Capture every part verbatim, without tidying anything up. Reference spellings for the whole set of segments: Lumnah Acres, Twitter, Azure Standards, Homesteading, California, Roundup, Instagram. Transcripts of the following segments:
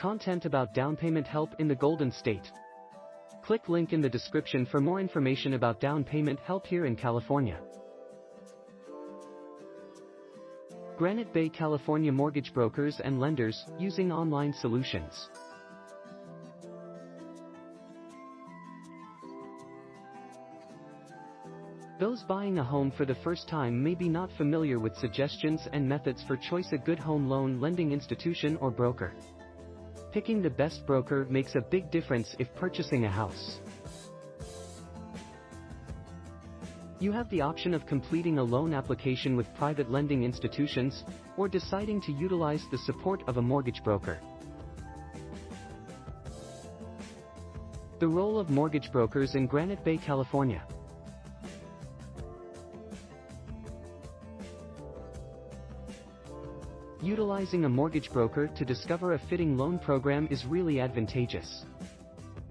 Content about down payment help in the Golden State. Click link in the description for more information about down payment help here in California. Granite Bay, California, mortgage brokers and lenders using online solutions. Those buying a home for the first time may be not familiar with suggestions and methods for choice a good home loan lending institution or broker. Picking the best broker makes a big difference if purchasing a house. You have the option of completing a loan application with private lending institutions or deciding to utilize the support of a mortgage broker. The role of mortgage brokers in Granite Bay, California. Utilizing a mortgage broker to discover a fitting loan program is really advantageous.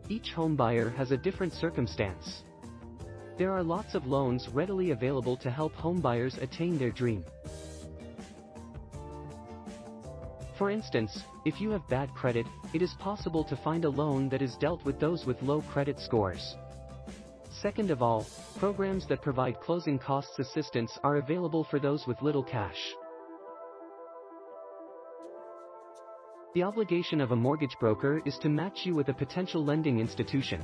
Each homebuyer has a different circumstance. There are lots of loans readily available to help homebuyers attain their dream. For instance, if you have bad credit, it is possible to find a loan that is dealt with those with low credit scores. Second of all, programs that provide closing costs assistance are available for those with little cash. The obligation of a mortgage broker is to match you with a potential lending institution.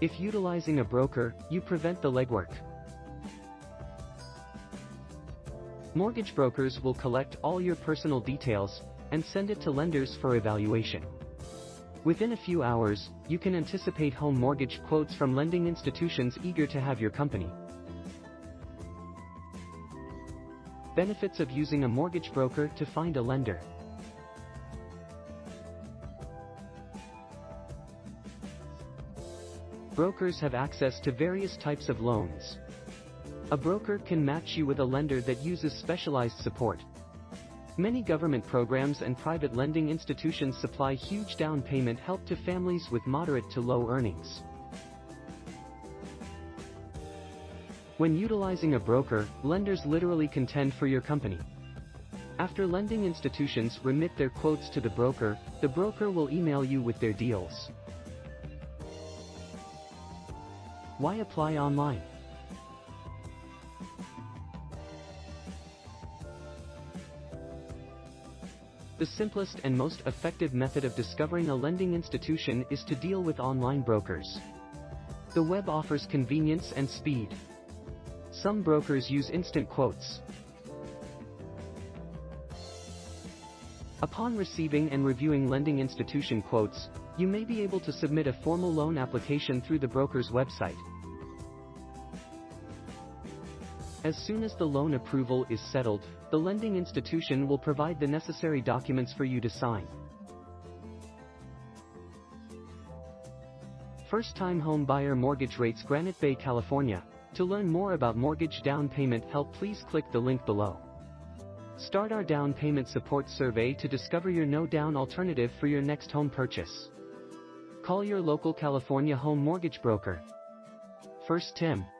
If utilizing a broker, you prevent the legwork. Mortgage brokers will collect all your personal details and send it to lenders for evaluation. Within a few hours, you can anticipate home mortgage quotes from lending institutions eager to have your company. Benefits of using a mortgage broker to find a lender. Brokers have access to various types of loans. A broker can match you with a lender that uses specialized support. Many government programs and private lending institutions supply huge down payment help to families with moderate to low earnings. When utilizing a broker, lenders literally contend for your company. After lending institutions remit their quotes to the broker, the broker will email you with their deals. Why apply online? The simplest and most effective method of discovering a lending institution is to deal with online brokers. The web offers convenience and speed. Some brokers use instant quotes. Upon receiving and reviewing lending institution quotes, you may be able to submit a formal loan application through the broker's website. As soon as the loan approval is settled, the lending institution will provide the necessary documents for you to sign. First-time home buyer mortgage rates, Granite Bay, California. To learn more about mortgage down payment help, please click the link below. Start our down payment support survey to discover your no-down alternative for your next home purchase. Call your local California home mortgage broker. First Tim.